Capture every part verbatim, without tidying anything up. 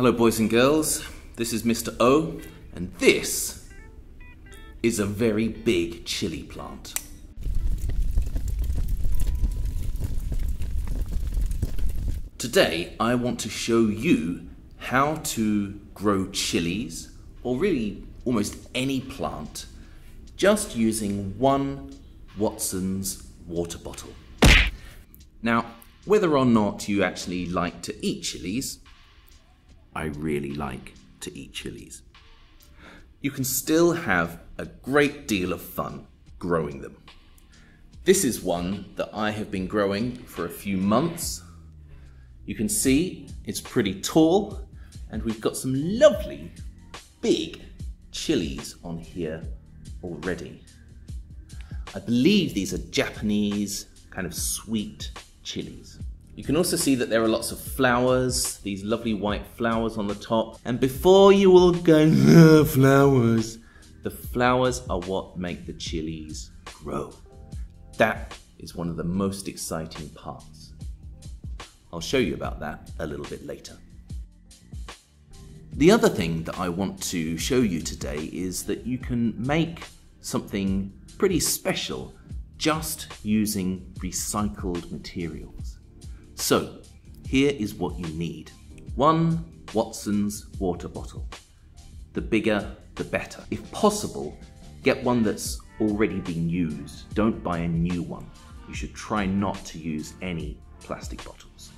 Hello boys and girls, this is Mister O, and this is a very big chili plant. Today I want to show you how to grow chilies, or really almost any plant, just using one Watson's water bottle. Now, whether or not you actually like to eat chilies, I really like to eat chilies. You can still have a great deal of fun growing them. This is one that I have been growing for a few months. You can see it's pretty tall, and we've got some lovely big chilies on here already. I believe these are Japanese kind of sweet chilies. You can also see that there are lots of flowers, these lovely white flowers on the top. And before you all go, flowers, the flowers are what make the chilies grow. That is one of the most exciting parts. I'll show you about that a little bit later. The other thing that I want to show you today is that you can make something pretty special just using recycled materials. So, here is what you need. One Watson's water bottle. The bigger, the better. If possible, get one that's already been used. Don't buy a new one. You should try not to use any plastic bottles.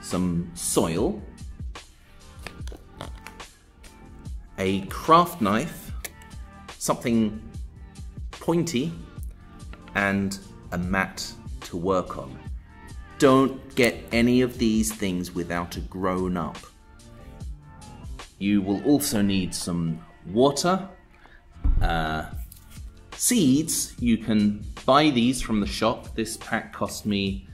Some soil. A craft knife. Something pointy. And a mat to work on. Don't get any of these things without a grown-up. You will also need some water, uh, seeds. You can buy these from the shop. This pack cost me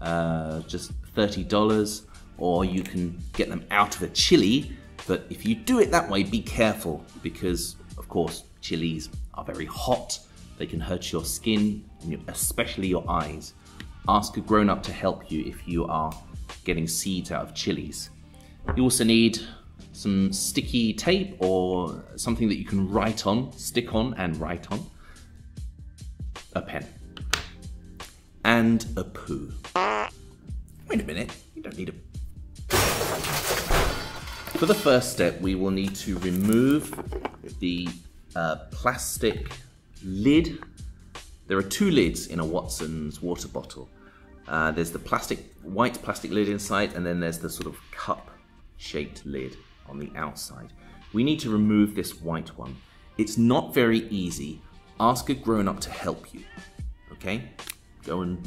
uh, just thirty dollars, or you can get them out of a chili. But if you do it that way, be careful, because of course chilies are very hot. They can hurt your skin, and especially your eyes. Ask a grown-up to help you if you are getting seeds out of chilies. You also need some sticky tape or something that you can write on, stick on and write on. A pen. And a poo. Wait a minute, you don't need a... For the first step, we will need to remove the uh, plastic lid. There are two lids in a Watson's water bottle. Uh, there's the plastic, white plastic lid inside, and then there's the sort of cup-shaped lid on the outside. We need to remove this white one. It's not very easy. Ask a grown-up to help you, okay? Go and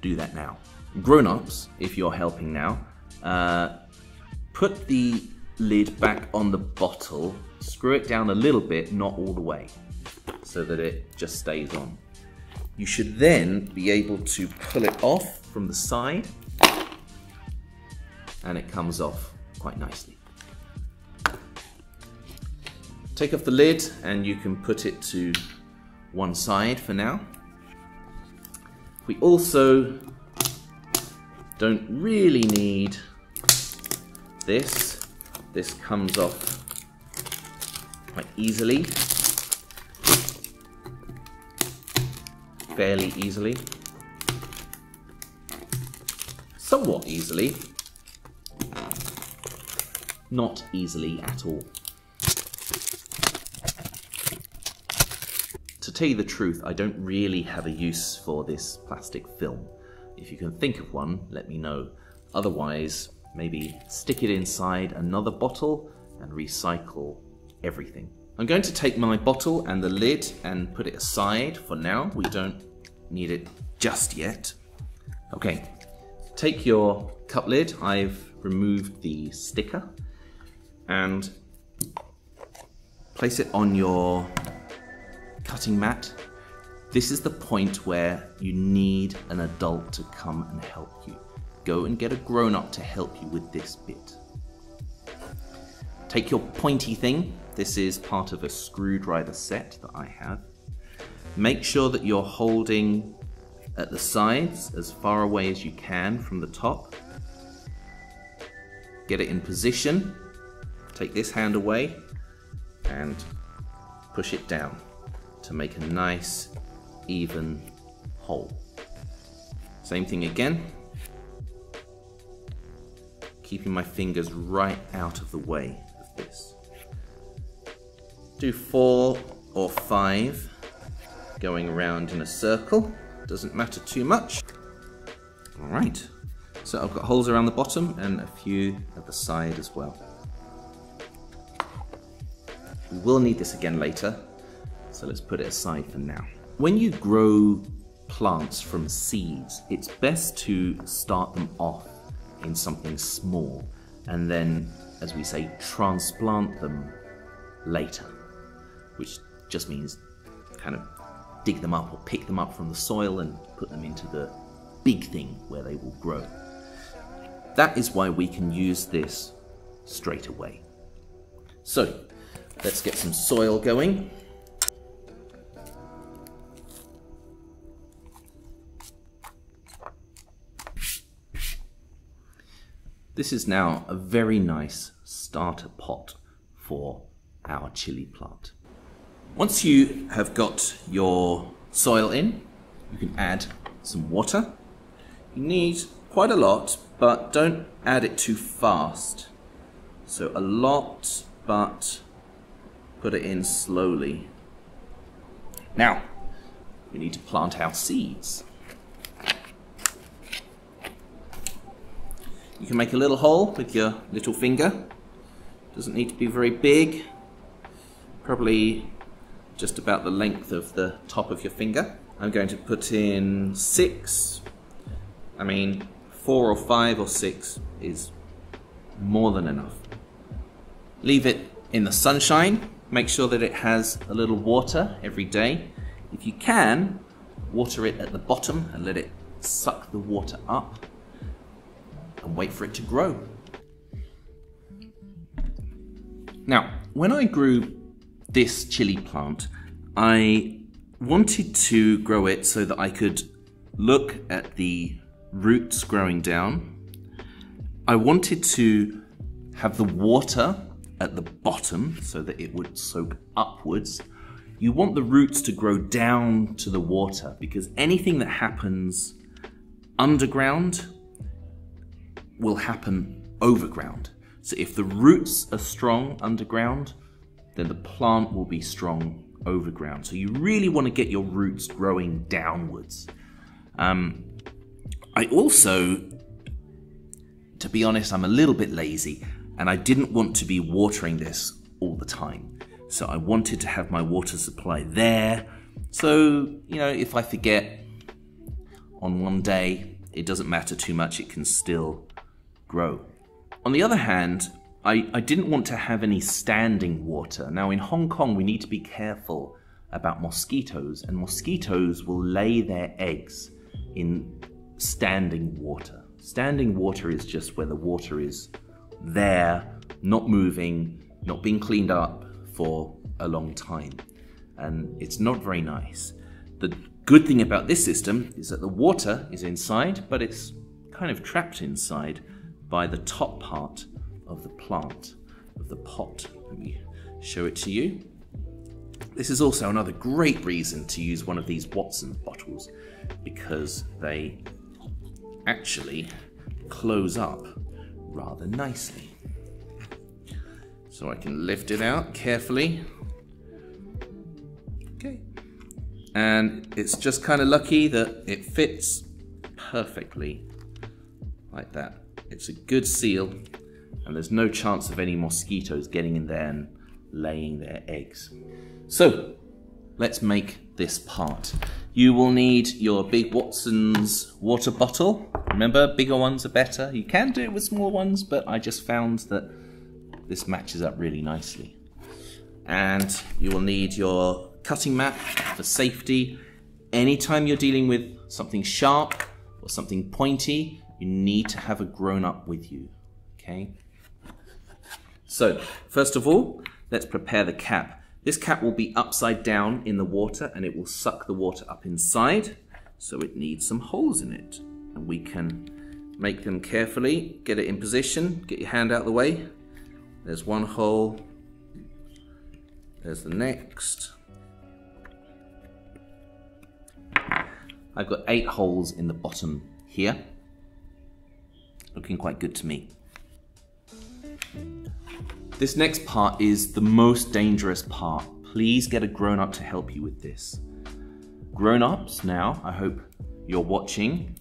do that now. Grown-ups, if you're helping now, uh, put the lid back on the bottle, screw it down a little bit, not all the way, so that it just stays on. You should then be able to pull it off from the side, and it comes off quite nicely. Take off the lid, and you can put it to one side for now. We also don't really need this. This comes off quite easily. Fairly easily, somewhat easily, not easily at all. To tell you the truth, I don't really have a use for this plastic film. If you can think of one, let me know. Otherwise, maybe stick it inside another bottle and recycle everything. I'm going to take my bottle and the lid and put it aside for now. We don't need it just yet. Okay, take your cup lid. I've removed the sticker, and place it on your cutting mat. This is the point where you need an adult to come and help you. Go and get a grown-up to help you with this bit. Take your pointy thing. This is part of a screwdriver set that I have. Make sure that you're holding at the sides as far away as you can from the top. get it in position, take this hand away and push it down to make a nice even hole. Same thing again, keeping my fingers right out of the way of this. Do four or five going around in a circle, doesn't matter too much. All right, so I've got holes around the bottom and a few at the side as well. We will need this again later, so let's put it aside for now. When you grow plants from seeds, it's best to start them off in something small and then, as we say, transplant them later, which just means kind of dig them up or pick them up from the soil and put them into the big thing where they will grow. That is why we can use this straight away. So let's get some soil going. This is now a very nice starter pot for our chili plant. Once you have got your soil in, you can add some water. You need quite a lot, but don't add it too fast. So a lot, but put it in slowly. Now, we need to plant our seeds. You can make a little hole with your little finger. Doesn't need to be very big. Probably just about the length of the top of your finger. I'm going to put in six. I mean, four or five or six is more than enough. Leave it in the sunshine. Make sure that it has a little water every day. If you can, water it at the bottom and let it suck the water up. And wait for it to grow. Now, when I grew this chili plant, I wanted to grow it so that I could look at the roots growing down. I wanted to have the water at the bottom so that it would soak upwards. You want the roots to grow down to the water because anything that happens underground will happen overground. So if the roots are strong underground, then the plant will be strong overground. So you really want to get your roots growing downwards. Um, I also, to be honest, I'm a little bit lazy and I didn't want to be watering this all the time. So I wanted to have my water supply there. So, you know, if I forget on one day, it doesn't matter too much, it can still grow. On the other hand, I, I didn't want to have any standing water. Now in Hong Kong, we need to be careful about mosquitoes, and mosquitoes will lay their eggs in standing water. Standing water is just where the water is there, not moving, not being cleaned up for a long time. And it's not very nice. The good thing about this system is that the water is inside, but it's kind of trapped inside by the top part of the plant, of the pot. Let me show it to you. This is also another great reason to use one of these Watson's bottles because they actually close up rather nicely. So I can lift it out carefully. Okay. And it's just kind of lucky that it fits perfectly like that. It's a good seal and there's no chance of any mosquitoes getting in there and laying their eggs. So let's make this part. You will need your big Watson's water bottle. Remember, bigger ones are better. You can do it with small ones, but I just found that this matches up really nicely. And you will need your cutting mat for safety. Anytime you're dealing with something sharp or something pointy, you need to have a grown-up with you, okay? So, first of all, let's prepare the cap. This cap will be upside down in the water and it will suck the water up inside, so it needs some holes in it. And we can Make them carefully, get it in position, get your hand out of the way. There's one hole, there's the next. I've got eight holes in the bottom here. Looking quite good to me. This next part is the most dangerous part. Please get a grown-up to help you with this. Grown-ups now, I hope you're watching.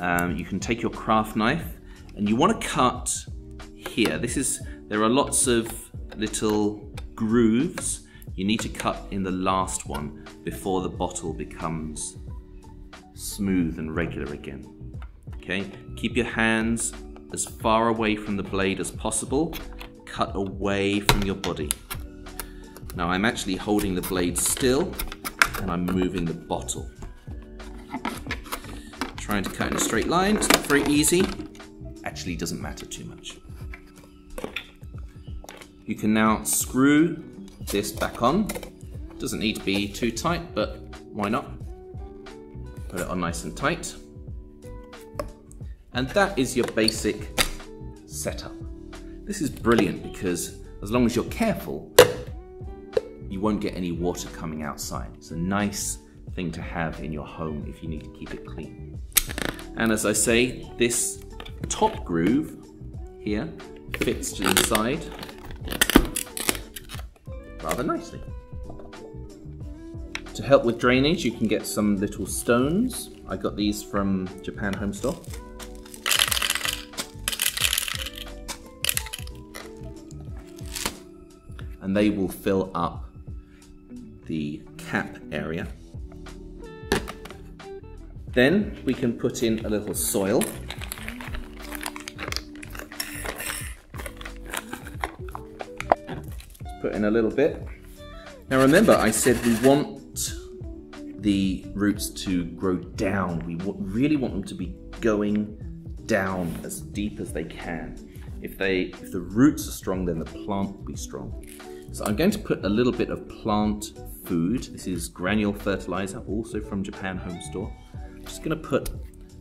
Um, you can take your craft knife and you want to cut here. This is, there are lots of little grooves. You need to cut in the last one before the bottle becomes smooth and regular again. Okay, keep your hands as far away from the blade as possible. Cut away from your body. Now I'm actually holding the blade still and I'm moving the bottle. Trying to cut in a straight line, it's not very easy. Actually doesn't matter too much. You can now screw this back on. Doesn't need to be too tight, but why not? Put it on nice and tight. And that is your basic setup. This is brilliant because as long as you're careful, you won't get any water coming outside. It's a nice thing to have in your home if you need to keep it clean. And as I say, this top groove here fits to the side rather nicely. To help with drainage, you can get some little stones. I got these from Japan Home Store. And they will fill up the cap area. Then we can put in a little soil. Put in a little bit. Now remember, I said we want the roots to grow down. We really want them to be going down as deep as they can. If they, if the roots are strong, then the plant will be strong. So I'm going to put a little bit of plant food. This is granule fertilizer, also from Japan Home Store. I'm just going to put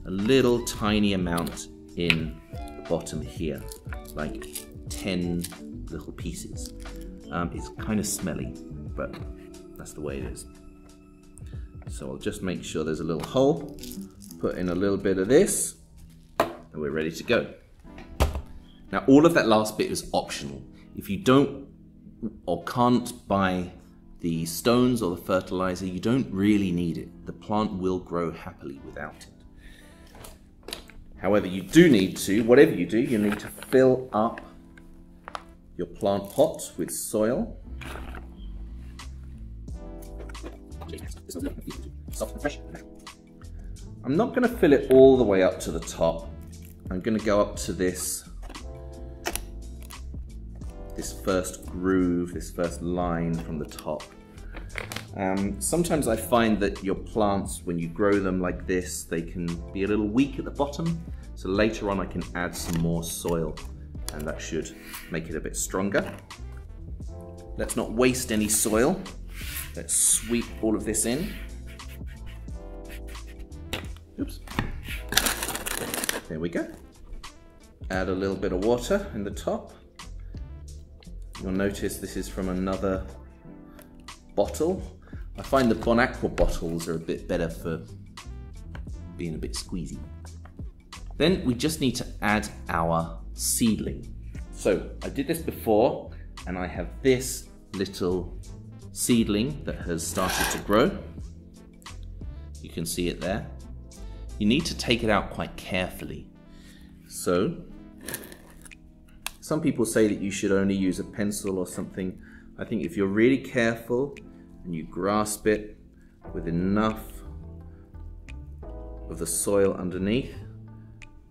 a little tiny amount in the bottom here, like ten little pieces. Um, it's kind of smelly, but that's the way it is. So I'll just make sure there's a little hole, put in a little bit of this, and we're ready to go. Now all of that last bit is optional. If you don't or can't buy the stones or the fertilizer, you don't really need it. The plant will grow happily without it. However, you do need to, whatever you do, you need to fill up your plant pot with soil. I'm not going to fill it all the way up to the top. I'm going to go up to this this first groove, this first line from the top. Um, sometimes I find that your plants, when you grow them like this, they can be a little weak at the bottom. So later on I can add some more soil and that should make it a bit stronger. Let's not waste any soil. Let's sweep all of this in. Oops. There we go. Add a little bit of water in the top. You'll notice this is from another bottle. I find the Bon Aqua bottles are a bit better for being a bit squeezy. Then we just need to add our seedling. So I did this before and I have this little seedling that has started to grow. You can see it there. You need to take it out quite carefully. So some people say that you should only use a pencil or something. I think if you're really careful and you grasp it with enough of the soil underneath,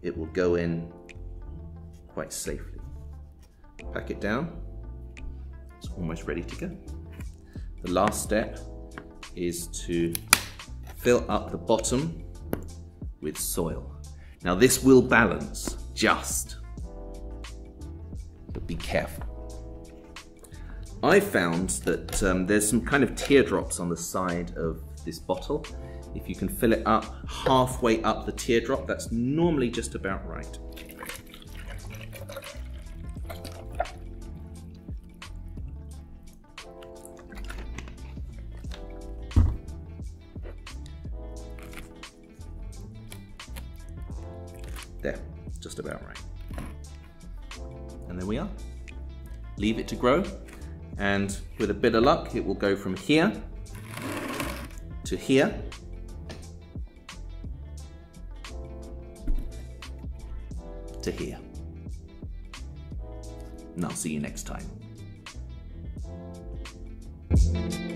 it will go in quite safely. Pack it down. It's almost ready to go. The last step is to fill up the bottom with soil. Now this will balance just. But be careful. I found that um, there's some kind of teardrops on the side of this bottle. If you can fill it up halfway up the teardrop, that's normally just about right. There, just about right. And there we are. Leave it to grow, and with a bit of luck, it will go from here to here. To here. And I'll see you next time.